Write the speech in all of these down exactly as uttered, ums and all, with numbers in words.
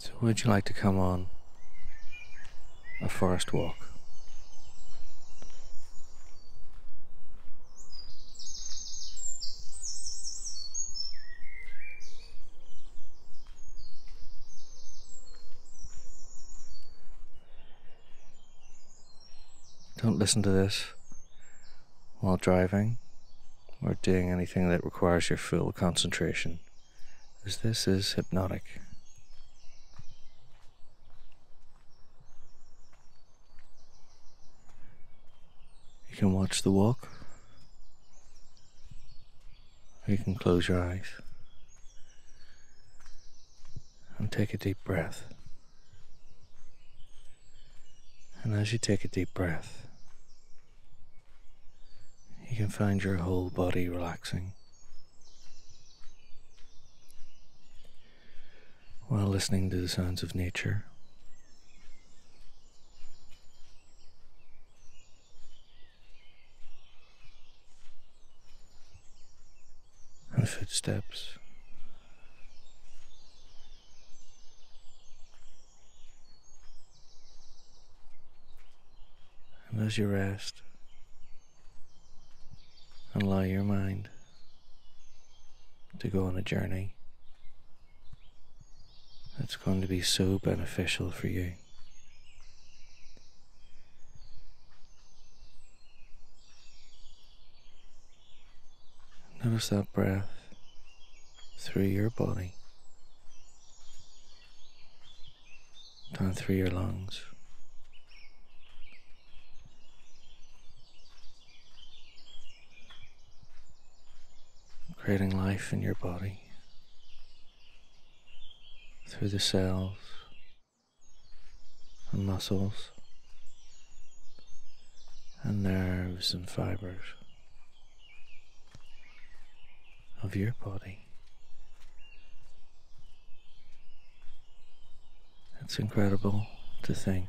So would you like to come on a forest walk? Don't listen to this while driving or doing anything that requires your full concentration, as this is hypnotic. You can watch the walk, or you can close your eyes and take a deep breath. And as you take a deep breath, you can find your whole body relaxing while listening to the sounds of nature. And footsteps. And as you rest, allow your mind to go on a journey that's going to be so beneficial for you. Notice that breath through your body, down through your lungs, creating life in your body, through the cells and muscles and nerves and fibers of your body. It's incredible to think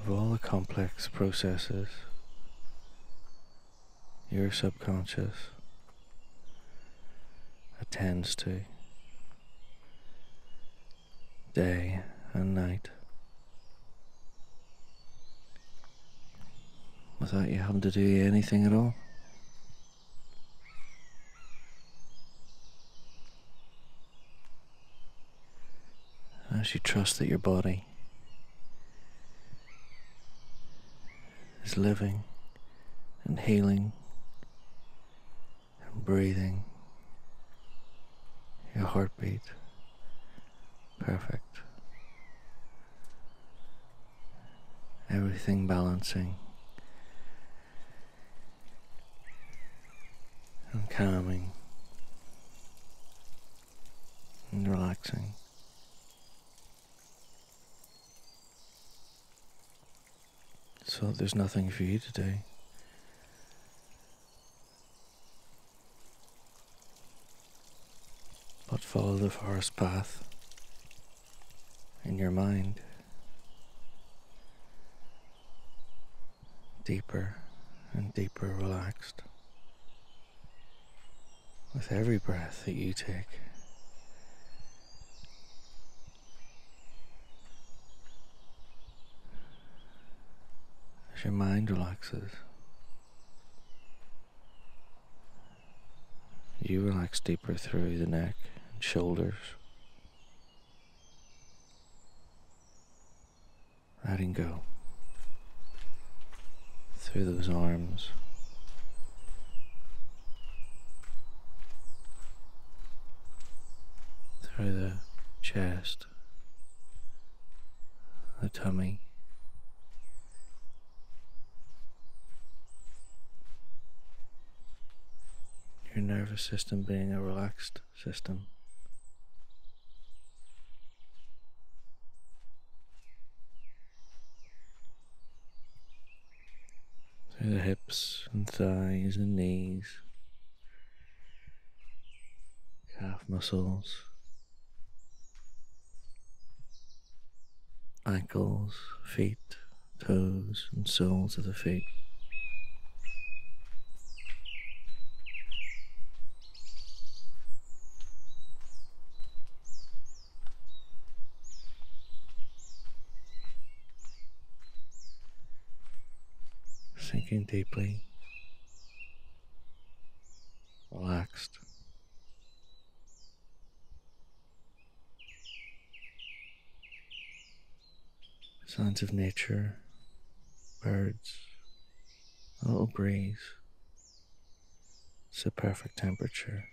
of all the complex processes your subconscious attends to day and night, without you having to do anything at all. As you trust that your body is living and healing, breathing, your heartbeat perfect, everything balancing and calming and relaxing. So there's nothing for you to do. But follow the forest path in your mind, deeper and deeper relaxed, with every breath that you take. As your mind relaxes, you relax deeper through the neck, shoulders, letting go through those arms, through the chest, the tummy, your nervous system being a relaxed system. The hips and thighs and knees, calf muscles, ankles, feet, toes and soles of the feet. breathing deeply, relaxed. Sounds of nature, birds, a little breeze. It's a perfect temperature.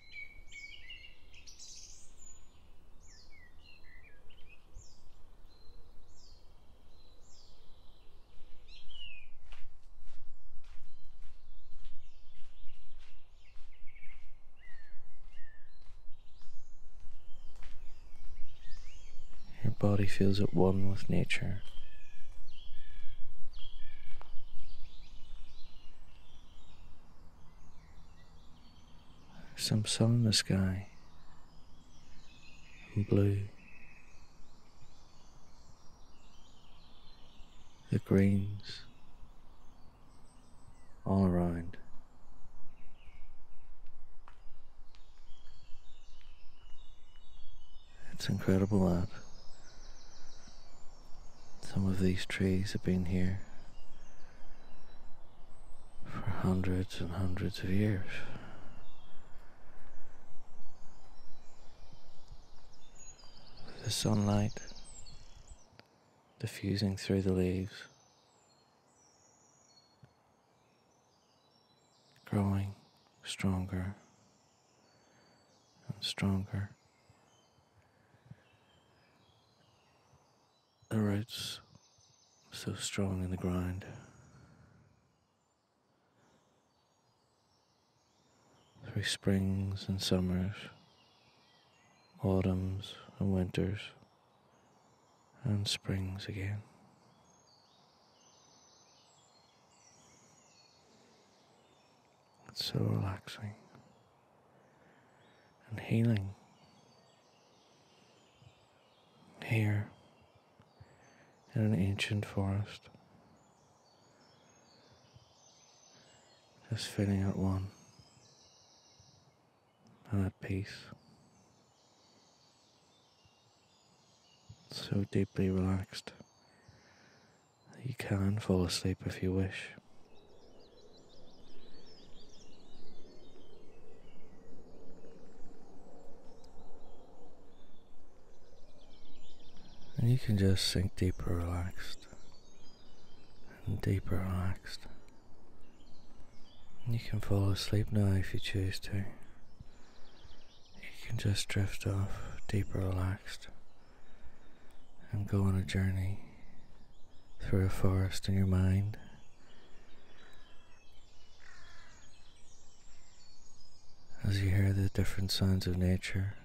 Your body feels at one with nature. Some sun in the sky, and blue, the greens all around. It's incredible that some of these trees have been here for hundreds and hundreds of years. The sunlight diffusing through the leaves, growing stronger and stronger. The roots so strong in the ground, through springs and summers, autumns and winters, and springs again. It's so relaxing and healing. Here in an ancient forest, just feeling at one and at peace. So deeply relaxed that you can fall asleep if you wish. And you can just sink deeper relaxed and deeper relaxed. And you can fall asleep now if you choose to. You can just drift off deeper relaxed and go on a journey through a forest in your mind, as you hear the different sounds of nature,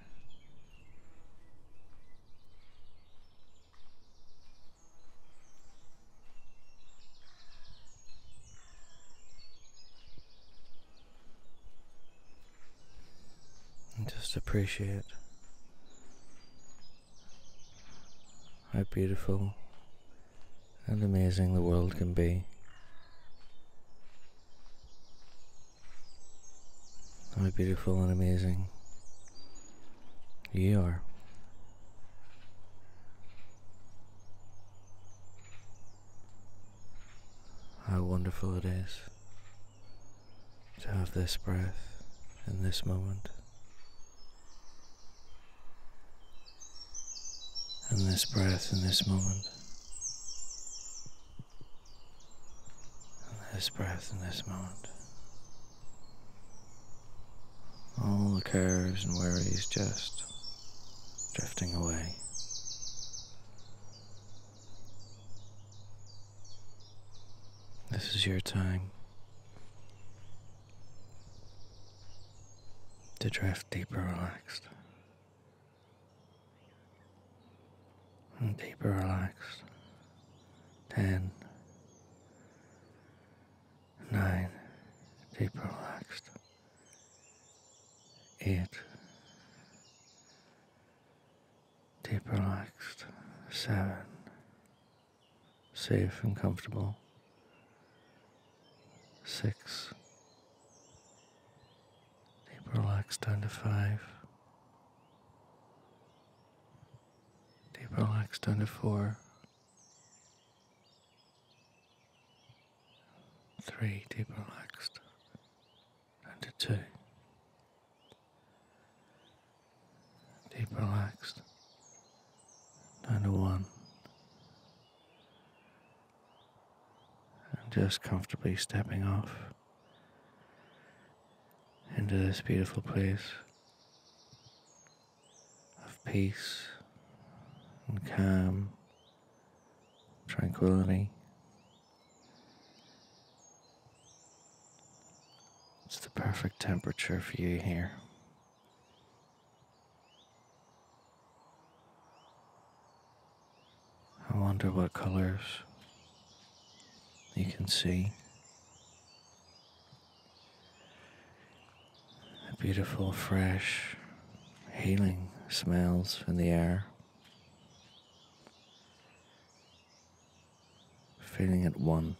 and just appreciate how beautiful and amazing the world can be. How beautiful and amazing you are. How wonderful it is to have this breath in this moment, in this breath, in this moment, in this breath, in this moment. All the cares and worries just drifting away. This is your time to drift deeper relaxed. And deeper relaxed. Ten. Nine. Deeper relaxed. Eight. Deeper relaxed. Seven. Safe and comfortable. Six. Deeper relaxed down to five. Relax down to four, three, deep relaxed, and to two, deep relaxed, down to one, and just comfortably stepping off into this beautiful place of peace and calm, tranquility. It's the perfect temperature for you here. I wonder what colors you can see. The beautiful, fresh, healing smells in the air. Feeling at one.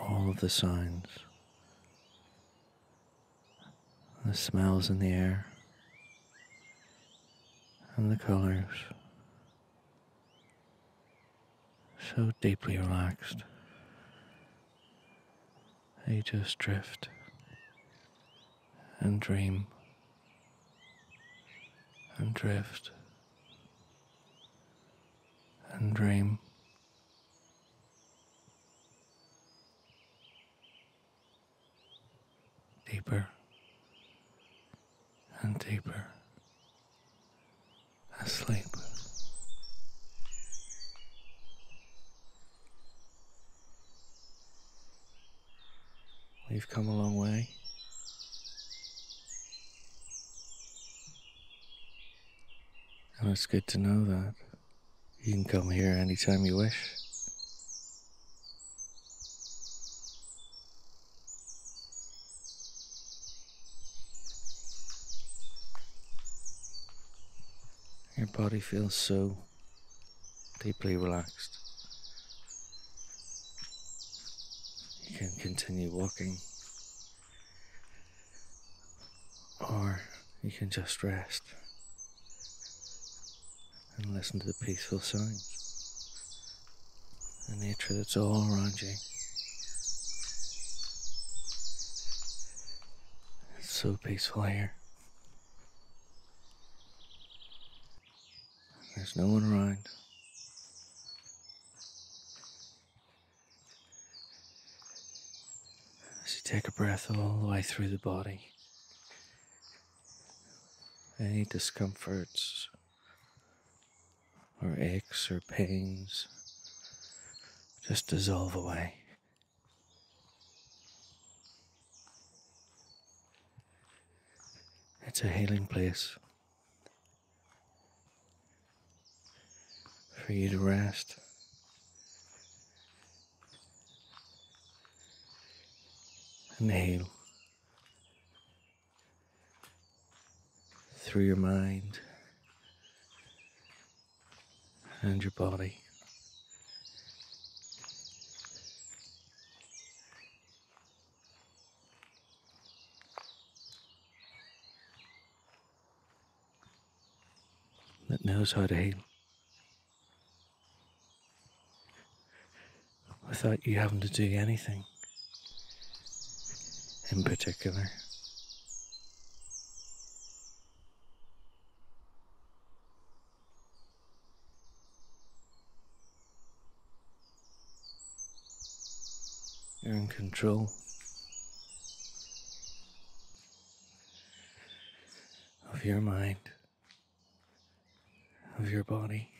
All of the sounds, the smells in the air, and the colors, so deeply relaxed, they just drift and dream and drift and dream. Deeper and deeper asleep. We've come a long way. And it's good to know that you can come here anytime you wish. Your body feels so deeply relaxed. You can continue walking, or you can just rest and listen to the peaceful sounds, the nature that's all around you. It's so peaceful here. There's no one around. As you take a breath all the way through the body, any discomforts or aches or pains just dissolve away. It's a healing place for you to rest, and heal through your mind and your body. That knows how to heal. Without you having to do anything in particular. You're in control of your mind, of your body,